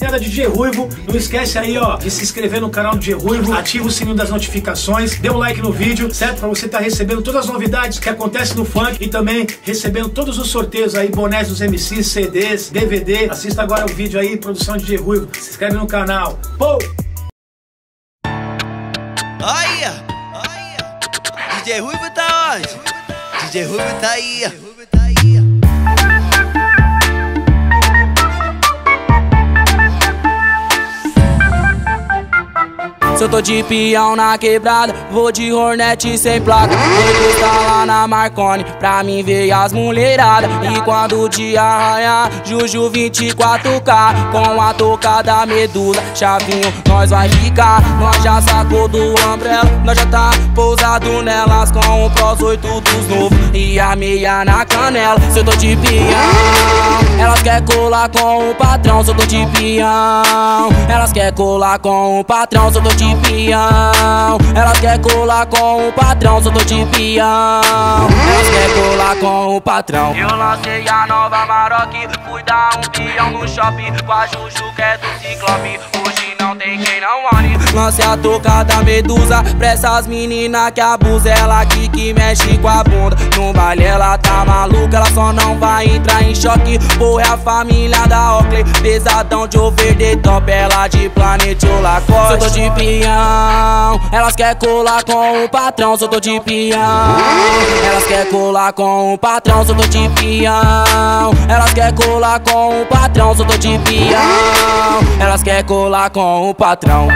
Galera de DJ Rhuivo, não esquece aí ó, de se inscrever no canal do DJ Rhuivo, ativa o sininho das notificações, dê um like no vídeo, certo? Pra você estar recebendo todas as novidades que acontecem no funk e também recebendo todos os sorteios aí, bonés dos MCs, CDs, DVD. Assista agora o vídeo aí, produção de DJ Rhuivo, se inscreve no canal. Pou! Olha! Olha! DJ Rhuivo tá onde? DJ Rhuivo tá aí! DJ Rhuivo tá aí! Se eu tô de peão na quebrada, vou de Hornet sem placa. Vou estar lá na Marconi pra mim ver as mulherada. E quando o dia arranhar, Juju 24K com a toca da medula. Chavinho, nós vai ficar. Nós já sacou do umbrella, nós já tá pousado nelas com o pros 8 dos novos e a meia na canela. Se eu tô de peão, elas quer colar com o patrão. Se eu tô de peão, elas quer colar com o patrão. Se eu tô de peão, elas quer colar com o patrão. Se eu tô de peão, elas quer colar com o patrão. Eu lancei a nova Marocchi, fui dar um peão no shopping com a Juju que é do Ciclope. Hoje não tem quem não olhe. Lancei a toca da medusa pra essas meninas que abusa. Ela aqui que mexe com a bunda, no baile ela tá maluca. Ela só não vai entrar em choque, pô, é a família da Oakley, pesadão de over the top. Ela de planeta ou Lacoste. Peão, elas quer colar com o patrão. Se eu tô de peão, elas quer colar com o patrão. Se eu tô de peão, elas quer colar com o patrão. Se eu tô de peão, elas quer colar com o patrão.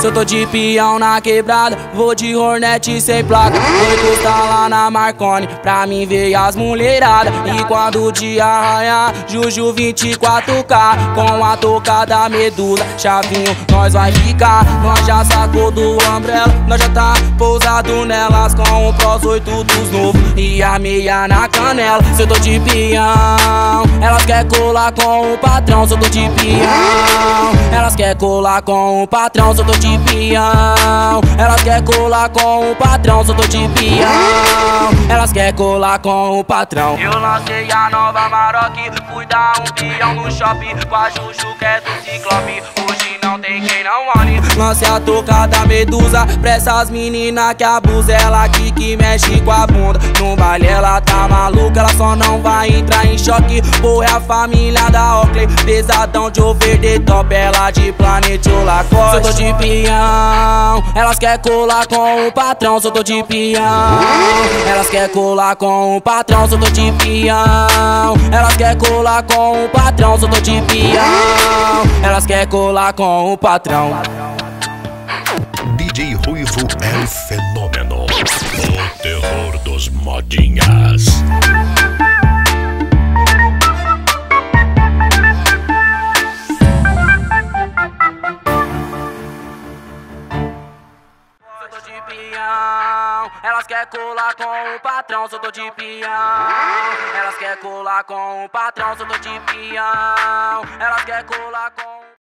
Se eu tô de peão na quebrada, vou de Hornet sem placa. Vou estar lá na Marconi pra mim ver as mulherada. E quando o dia arranhar, Juju 24K com a toca da medula. Chavinho, nós vai ficar. Nós já sacou do umbrella, nós já tá pousado nelas com o pros 8 dos novos e a meia na canela. Se eu tô de peão, elas quer colar com o patrão. Se eu tô de peão, elas quer colar com o patrão. Se eu tô de peão, elas quer colar com o patrão. Se eu tô de peão, elas quer colar com o patrão. Eu lancei a nova Marocchi, fui dar um peão no shopping com a Juju que é do Ciclope. Hoje não tem quem não olhe. Lancei a toca da medusa pra essas meninas que abusa. Ela aqui que mexe com a bunda, no baile ela tá maluca. Ela só não vai entrar em choque, pô, é a família da Oakley, pesadão de over the top. Ela de planeta ou Lacoste. Se eu tô de peão, elas quer colar com o patrão. Se eu tô de peão, elas quer colar com o patrão. Se eu tô de peão, elas quer colar com o patrão. Se eu tô de peão, elas quer colar com o patrão. DJ Rhuivo é o fenômeno, o terror dos modinhas. Elas quer colar com o patrão. Se eu tô de peão, elas quer colar com o patrão. Se eu tô de peão, elas quer colar com